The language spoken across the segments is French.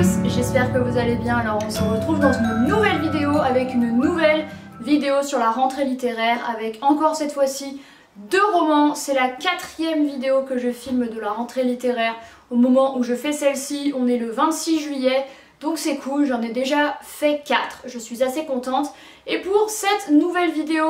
tous, j'espère que vous allez bien. Alors on se retrouve dans une nouvelle vidéo avec une nouvelle vidéo sur la rentrée littéraire avec encore cette fois-ci deux romans. C'est la quatrième vidéo que je filme de la rentrée littéraire. Au moment où je fais celle-ci, on est le 26 juillet. Donc c'est cool, j'en ai déjà fait 4, je suis assez contente. Et pour cette nouvelle vidéo,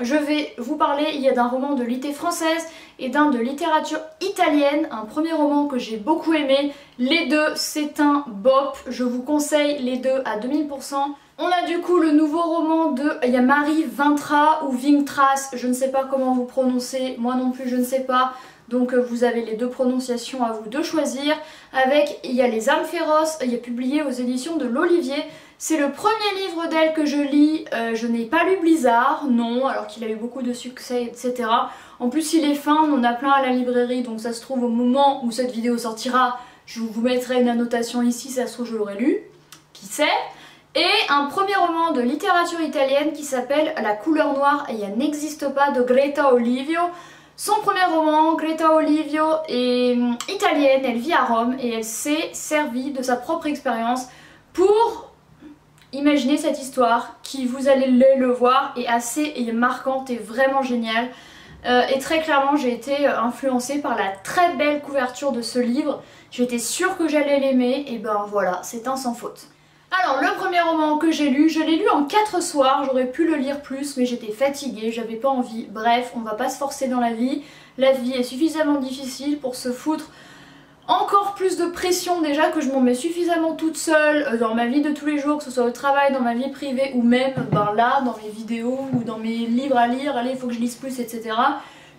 je vais vous parler, il y a d'un roman de littérature française et d'un de littérature italienne, un premier roman que j'ai beaucoup aimé. Les deux, c'est un bop, je vous conseille les deux à 2000%. On a du coup le nouveau roman de Marie Vingtras ou Vingtras, je ne sais pas comment vous prononcez, moi non plus je ne sais pas. Donc vous avez les deux prononciations à vous de choisir. Avec, il y a Les âmes féroces, il est publié aux éditions de l'Olivier. C'est le premier livre d'elle que je lis, je n'ai pas lu Blizzard, non, alors qu'il a eu beaucoup de succès, etc. En plus il est fin, on en a plein à la librairie, donc ça se trouve au moment où cette vidéo sortira, je vous mettrai une annotation ici, ça se trouve je l'aurais lu, qui sait. Et un premier roman de littérature italienne qui s'appelle La couleur noire n'existe pas de Greta Olivio. Son premier roman, Greta Olivio, est italienne, elle vit à Rome et elle s'est servie de sa propre expérience pour imaginer cette histoire qui, vous allez le voir, est assez marquante et vraiment géniale. Et très clairement, j'ai été influencée par la très belle couverture de ce livre. J'étais sûre que j'allais l'aimer et ben voilà, c'est un sans faute. Alors le premier roman que j'ai lu, je l'ai lu en 4 soirs, j'aurais pu le lire plus mais j'étais fatiguée, j'avais pas envie, bref on va pas se forcer dans la vie est suffisamment difficile pour se foutre encore plus de pression déjà que je m'en mets suffisamment toute seule dans ma vie de tous les jours, que ce soit au travail, dans ma vie privée ou même ben là dans mes vidéos ou dans mes livres à lire, allez il faut que je lise plus etc.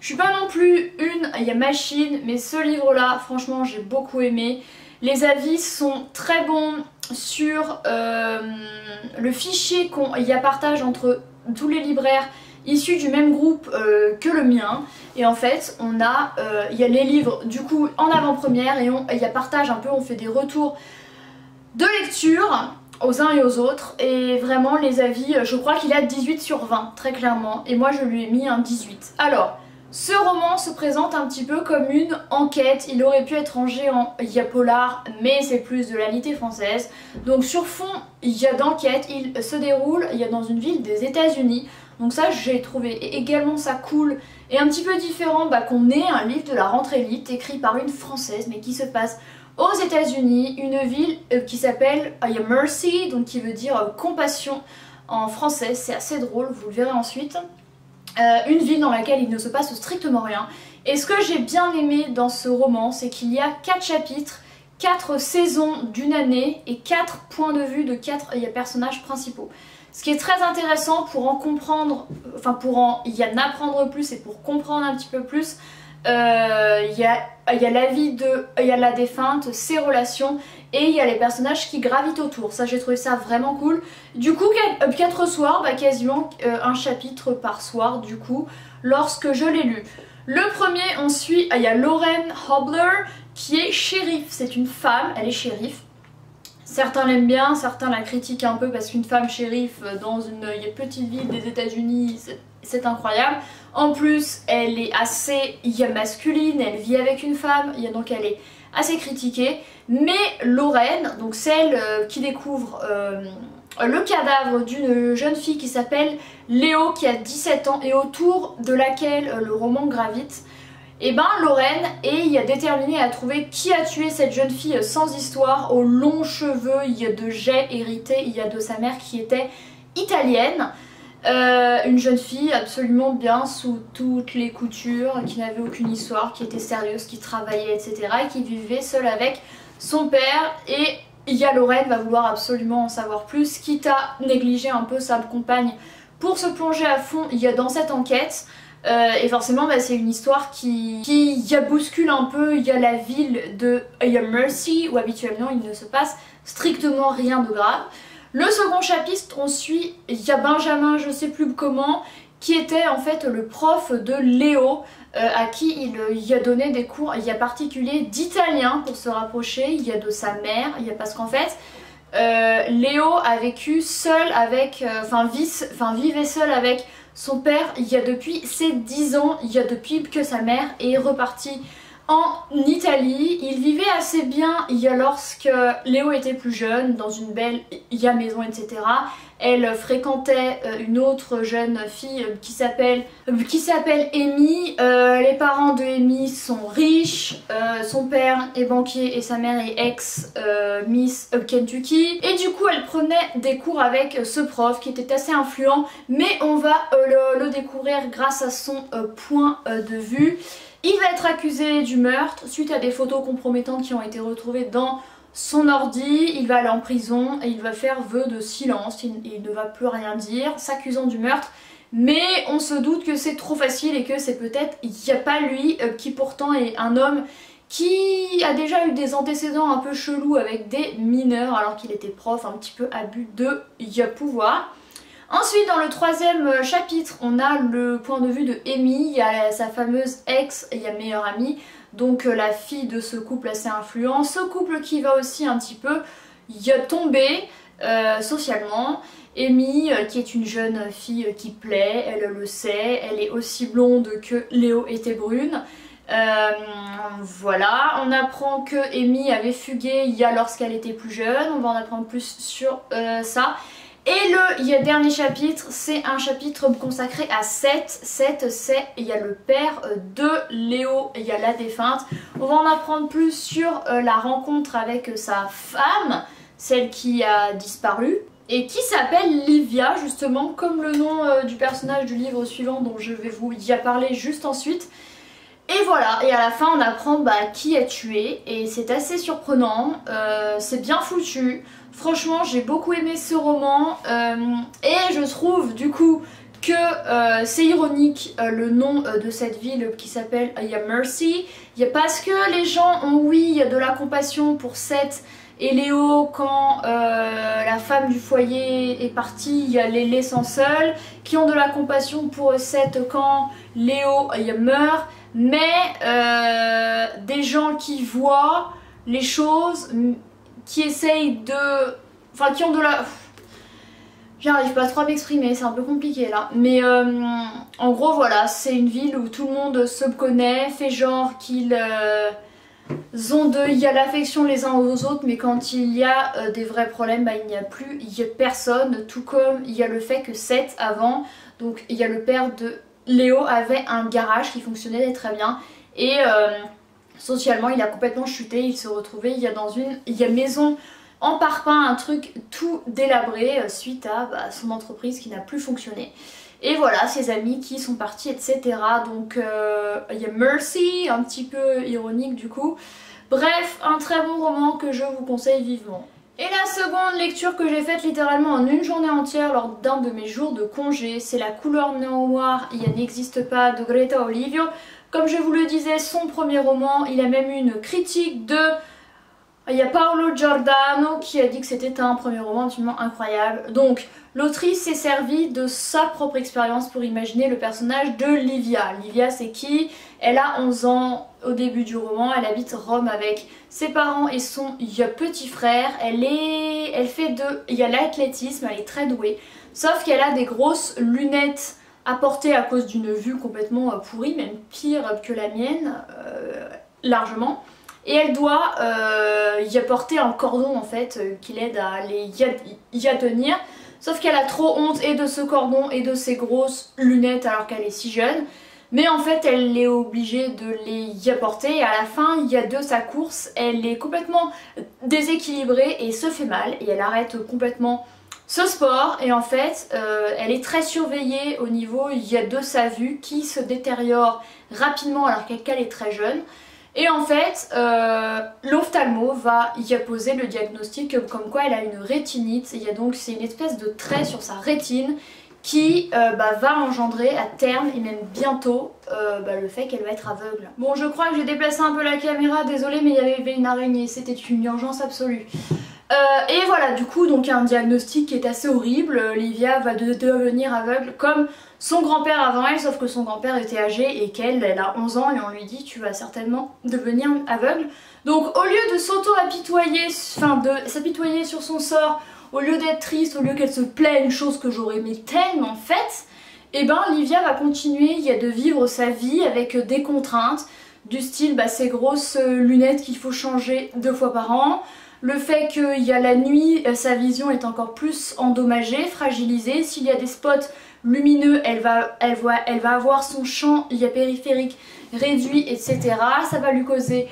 Je suis pas non plus une machine mais ce livre là franchement j'ai beaucoup aimé. Les avis sont très bons sur le fichier qu'on y a partage entre tous les libraires issus du même groupe que le mien. Et en fait, on a, y a les livres du coup en avant-première et on y a partage un peu, on fait des retours de lecture aux uns et aux autres. Et vraiment les avis, je crois qu'il a 18 sur 20 très clairement et moi je lui ai mis un 18. Alors... ce roman se présente un petit peu comme une enquête, il aurait pu être rangé en polar, mais c'est plus de la littérature française. Donc sur fond d'enquête, il se déroule dans une ville des États-Unis. Donc ça j'ai trouvé également ça cool et un petit peu différent qu'on ait un livre de la rentrée lit écrit par une Française mais qui se passe aux États-Unis, une ville qui s'appelle I am Mercy, donc qui veut dire compassion en français, c'est assez drôle, vous le verrez ensuite. Une ville dans laquelle il ne se passe strictement rien. Et ce que j'ai bien aimé dans ce roman, c'est qu'il y a 4 chapitres, 4 saisons d'une année et 4 points de vue de 4 personnages principaux. Ce qui est très intéressant pour en comprendre, enfin pour en apprendre plus et pour comprendre un petit peu plus, il y a la vie de la défunte, ses relations et il y a les personnages qui gravitent autour. Ça j'ai trouvé ça vraiment cool. Du coup 4 soirs, quasiment un chapitre par soir du coup lorsque je l'ai lu. Le premier on suit, il y a Lauren Hobler qui est shérif, c'est une femme, elle est shérif. Certains l'aiment bien, certains la critiquent un peu parce qu'une femme shérif dans une petite ville des États-Unis, c'est incroyable. En plus, elle est assez masculine, elle vit avec une femme, donc elle est assez critiquée. Mais Lauren, donc celle qui découvre le cadavre d'une jeune fille qui s'appelle Léo, qui a 17 ans et autour de laquelle le roman gravite, et Lauren est déterminée à trouver qui a tué cette jeune fille sans histoire, aux longs cheveux de jet hérité de sa mère qui était italienne. Une jeune fille absolument bien sous toutes les coutures, qui n'avait aucune histoire, qui était sérieuse, qui travaillait, etc. et qui vivait seule avec son père. Et Lauren va vouloir absolument en savoir plus, quitte à négliger un peu sa compagne pour se plonger à fond dans cette enquête. Et forcément c'est une histoire qui bouscule un peu la ville de Mercy, où habituellement il ne se passe strictement rien de grave. Le second chapitre on suit Benjamin, je sais plus comment, qui était en fait le prof de Léo, à qui il y a donné des cours particuliers d'italien pour se rapprocher de sa mère, parce qu'en fait Léo a vécu seul avec, vivait seul avec son père depuis ses 10 ans, depuis que sa mère est repartie en Italie. Ils vivaient assez bien lorsque Léo était plus jeune, dans une belle maison, etc. Elle fréquentait une autre jeune fille qui s'appelle Amy. Les parents de Amy sont riches. Son père est banquier et sa mère est ex-Miss Kentucky. Et du coup, elle prenait des cours avec ce prof qui était assez influent. Mais on va le découvrir grâce à son point de vue. Il va être accusé du meurtre suite à des photos compromettantes qui ont été retrouvées dans son ordi. Il va aller en prison et il va faire vœu de silence, il ne va plus rien dire, s'accusant du meurtre. Mais on se doute que c'est trop facile et que c'est peut-être pas lui, qui pourtant est un homme qui a déjà eu des antécédents un peu chelous avec des mineurs alors qu'il était prof, un petit peu abus de pouvoir. Ensuite, dans le troisième chapitre, on a le point de vue de Amy. Il y a sa fameuse ex, il y a meilleure amie, donc la fille de ce couple assez influent. Ce couple qui va aussi un petit peu tomber socialement. Amy, qui est une jeune fille qui plaît, elle le sait, elle est aussi blonde que Léo était brune. Voilà, on apprend que Amy avait fugué lorsqu'elle était plus jeune. On va en apprendre plus sur ça. Et le dernier chapitre, c'est un chapitre consacré à Seth. Seth, c'est le père de Léo, la défunte. On va en apprendre plus sur la rencontre avec sa femme, celle qui a disparu, et qui s'appelle Livia, justement, comme le nom du personnage du livre suivant dont je vais vous parler juste ensuite. Et voilà, et à la fin on apprend qui est tué, et c'est assez surprenant, c'est bien foutu. Franchement, j'ai beaucoup aimé ce roman, et je trouve du coup que c'est ironique le nom de cette ville qui s'appelle I am Mercy, parce que les gens ont de la compassion pour Seth et Léo quand la femme du foyer est partie, les laissant seuls, qui ont de la compassion pour Seth quand Léo meurt. Mais des gens qui voient les choses, qui essayent de... Enfin, qui ont de la... J'arrive pas trop à m'exprimer, c'est un peu compliqué là. Mais en gros, voilà, c'est une ville où tout le monde se connaît, fait genre qu'ils ont l'affection les uns aux autres, mais quand il y a des vrais problèmes, il n'y a plus personne. Tout comme il y a le fait que Seth, avant, donc il y a le père de... Léo avait un garage qui fonctionnait très bien et socialement il a complètement chuté, il se retrouvait dans une maison en parpaing, un truc tout délabré suite à son entreprise qui n'a plus fonctionné. Et voilà, ses amis qui sont partis, etc. Donc il y a Mercy, un petit peu ironique du coup. Bref, un très bon roman que je vous conseille vivement. Et la seconde lecture que j'ai faite littéralement en une journée entière lors d'un de mes jours de congé, c'est La couleur noire n'existe pas de Greta Olivio. Comme je vous le disais, son premier roman, il a même eu une critique de Paolo Giordano qui a dit que c'était un premier roman absolument incroyable. Donc l'autrice s'est servie de sa propre expérience pour imaginer le personnage de Livia. Livia, c'est qui? Elle a 11 ans au début du roman, elle habite Rome avec ses parents et son petit frère. Elle fait de l'athlétisme, elle est très douée. Sauf qu'elle a des grosses lunettes à porter à cause d'une vue complètement pourrie, même pire que la mienne, largement. Et elle doit porter un cordon en fait qui l'aide à tenir. Sauf qu'elle a trop honte et de ce cordon et de ses grosses lunettes alors qu'elle est si jeune. Mais en fait elle est obligée de les porter et à la fin de sa course elle est complètement déséquilibrée et se fait mal et elle arrête complètement ce sport et en fait elle est très surveillée au niveau de sa vue qui se détériore rapidement alors qu'elle est très jeune. Et en fait l'ophtalmo va poser le diagnostic comme quoi elle a une rétinite, donc c'est une espèce de trait sur sa rétine qui va engendrer à terme et même bientôt le fait qu'elle va être aveugle. Bon, je crois que j'ai déplacé un peu la caméra, désolée, mais il y avait une araignée, c'était une urgence absolue. Et voilà, du coup, donc un diagnostic qui est assez horrible. Livia va devenir aveugle comme son grand-père avant elle, sauf que son grand-père était âgé et qu'elle a 11 ans et on lui dit tu vas certainement devenir aveugle. Donc au lieu de s'apitoyer sur son sort, au lieu d'être triste, au lieu qu'elle se plaigne, chose que j'aurais aimé tellement en fait, Livia va continuer de vivre sa vie avec des contraintes, du style ces grosses lunettes qu'il faut changer 2 fois par an, le fait qu'il y a la nuit, sa vision est encore plus endommagée, fragilisée, s'il y a des spots lumineux, elle va avoir son champ périphérique réduit, etc. Ça va lui causer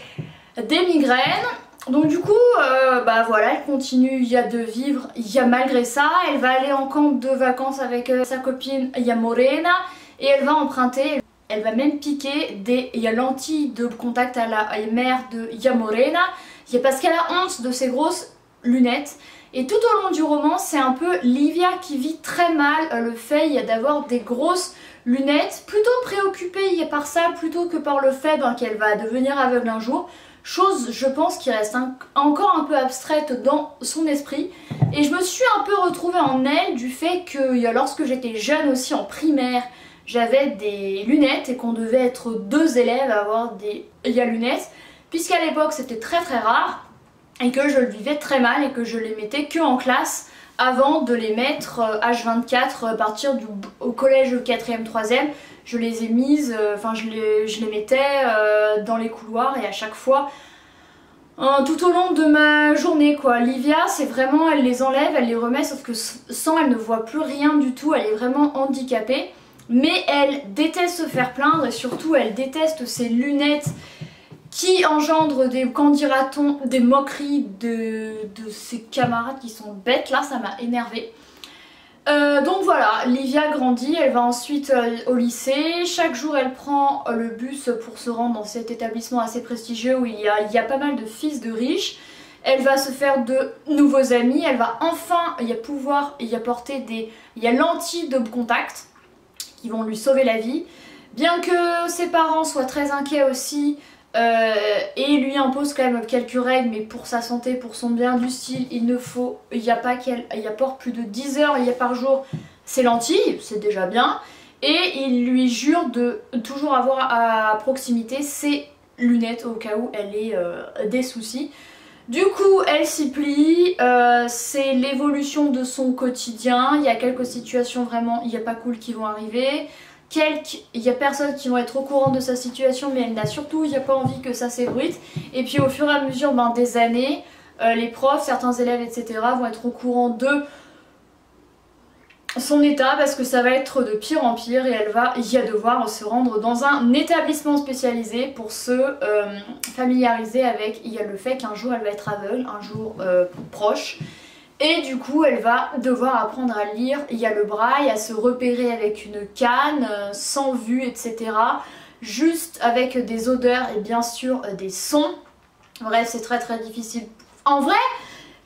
des migraines. Donc du coup, voilà, elle continue de vivre malgré ça. Elle va aller en camp de vacances avec sa copine Yamorena et elle va emprunter, elle va même piquer des lentilles de contact à la mère de Yamorena parce qu'elle a honte de ses grosses lunettes. Et tout au long du roman, c'est un peu Livia qui vit très mal le fait d'avoir des grosses lunettes, plutôt préoccupée par ça plutôt que par le fait qu'elle va devenir aveugle un jour. Chose, je pense, qui reste encore un peu abstraite dans son esprit. Et je me suis un peu retrouvée en elle du fait que lorsque j'étais jeune aussi en primaire, j'avais des lunettes et qu'on devait être 2 élèves à avoir des lunettes, puisqu'à l'époque c'était très très rare et que je le vivais très mal et que je les mettais que en classe avant de les mettre H24 à partir du collège 4e, 3e. Je les ai mises, je les mettais dans les couloirs et à chaque fois, tout au long de ma journée quoi. Livia, c'est vraiment, elle les enlève, elle les remet, sauf que sans, elle ne voit plus rien du tout, elle est vraiment handicapée. Mais elle déteste se faire plaindre et surtout elle déteste ces lunettes qui engendrent des, qu'en dira-t-on, des moqueries de ses camarades qui sont bêtes. Là, ça m'a énervée. Donc voilà, Livia grandit, elle va ensuite au lycée, chaque jour elle prend le bus pour se rendre dans cet établissement assez prestigieux où il y a pas mal de fils de riches, elle va se faire de nouveaux amis, elle va enfin pouvoir porter des lentilles de contact qui vont lui sauver la vie, bien que ses parents soient très inquiets aussi et lui imposent quand même quelques règles, mais pour sa santé, pour son bien, du style il n'y a pas qu'elle apporte plus de 10 heures par jour ses lentilles, c'est déjà bien, et il lui jure de toujours avoir à proximité ses lunettes au cas où elle ait des soucis. Du coup, elle s'y plie, c'est l'évolution de son quotidien, il y a quelques situations vraiment pas cool qui vont arriver, il y a personnes qui vont être au courant de sa situation mais elle n'a surtout pas envie que ça s'ébruite. Et puis au fur et à mesure des années, les profs, certains élèves, etc. vont être au courant de son état parce que ça va être de pire en pire et elle va devoir se rendre dans un établissement spécialisé pour se familiariser avec le fait qu'un jour elle va être aveugle, un jour proche, et du coup elle va devoir apprendre à lire le braille, à se repérer avec une canne, sans vue, etc. Juste avec des odeurs et bien sûr des sons. Bref, c'est très très difficile. En vrai,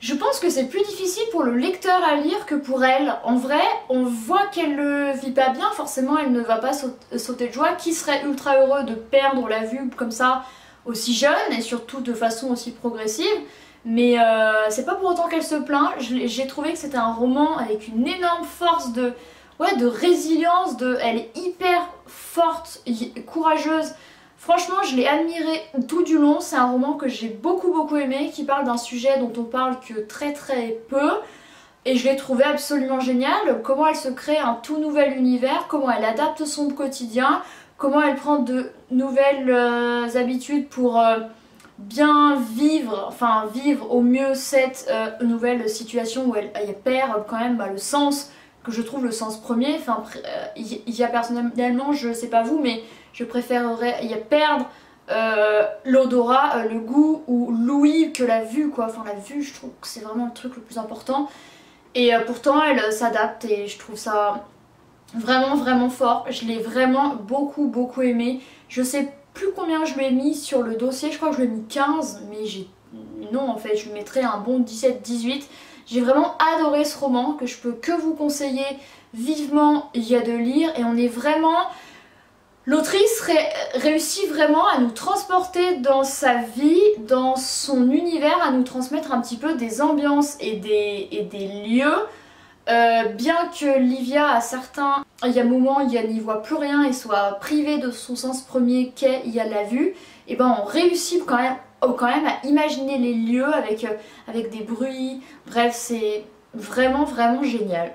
je pense que c'est plus difficile pour le lecteur à lire que pour elle. En vrai, on voit qu'elle ne vit pas bien, forcément elle ne va pas sauter de joie. Qui serait ultra heureux de perdre la vue comme ça aussi jeune et surtout de façon aussi progressive. Mais c'est pas pour autant qu'elle se plaint. J'ai trouvé que c'était un roman avec une énorme force de résilience. Elle est hyper forte, courageuse. Franchement, je l'ai admiré tout du long, c'est un roman que j'ai beaucoup aimé, qui parle d'un sujet dont on parle que très très peu, et je l'ai trouvé absolument génial, comment elle se crée un tout nouvel univers, comment elle adapte son quotidien, comment elle prend de nouvelles habitudes pour bien vivre, au mieux cette nouvelle situation où elle perd quand même le sens, que je trouve le sens premier, personnellement, je sais pas vous, mais je préférerais perdre l'odorat, le goût ou l'ouïe que la vue quoi. La vue, je trouve que c'est vraiment le truc le plus important. Et pourtant elle s'adapte et je trouve ça vraiment fort. Je l'ai vraiment beaucoup aimé. Je sais plus combien je lui ai mis sur le dossier, je crois que je lui ai mis 15, mais non en fait je lui mettrais un bon 17-18. J'ai vraiment adoré ce roman que je peux que vous conseiller vivement de lire, et on est vraiment... L'autrice réussit vraiment à nous transporter dans sa vie, dans son univers, à nous transmettre un petit peu des ambiances et des lieux. Bien que Livia, à certains moments, n'y voit plus rien et soit privée de son sens premier qu'est la vue, et on réussit quand même à imaginer les lieux avec des bruits. Bref, c'est vraiment génial.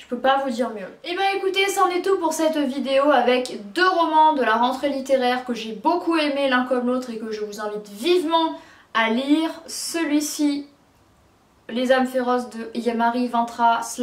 Je peux pas vous dire mieux. Et ben écoutez, c'en est tout pour cette vidéo avec deux romans de la rentrée littéraire que j'ai beaucoup aimé l'un comme l'autre et que je vous invite vivement à lire. Celui-ci, Les âmes féroces de Marie Vingtras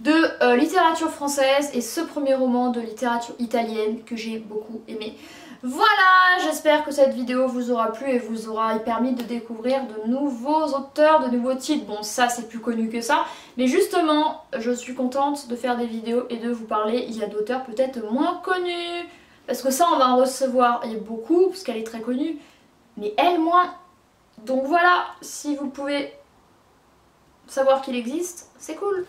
de littérature française, et ce premier roman de littérature italienne que j'ai beaucoup aimé. Voilà, j'espère que cette vidéo vous aura plu et vous aura permis de découvrir de nouveaux auteurs, de nouveaux titres. Bon, ça c'est plus connu que ça, mais justement, je suis contente de faire des vidéos et de vous parler. Il y a d'auteurs peut-être moins connus, parce que ça on va en recevoir beaucoup, parce qu'elle est très connue, mais elle moins. Donc voilà, si vous pouvez savoir qu'il existe, c'est cool.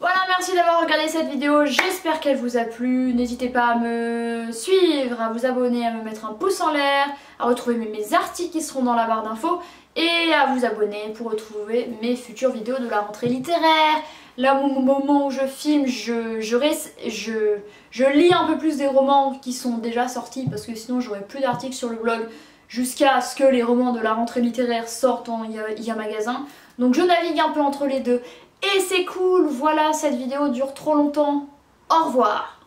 Voilà, merci d'avoir regardé cette vidéo, j'espère qu'elle vous a plu. N'hésitez pas à me suivre, à vous abonner, à me mettre un pouce en l'air, à retrouver mes articles qui seront dans la barre d'infos et à vous abonner pour retrouver mes futures vidéos de la rentrée littéraire. Là, au moment où je filme, je lis un peu plus des romans qui sont déjà sortis, parce que sinon j'aurai plus d'articles sur le blog jusqu'à ce que les romans de la rentrée littéraire sortent en I am magasin. Donc je navigue un peu entre les deux. Et c'est cool, voilà, cette vidéo dure trop longtemps. Au revoir.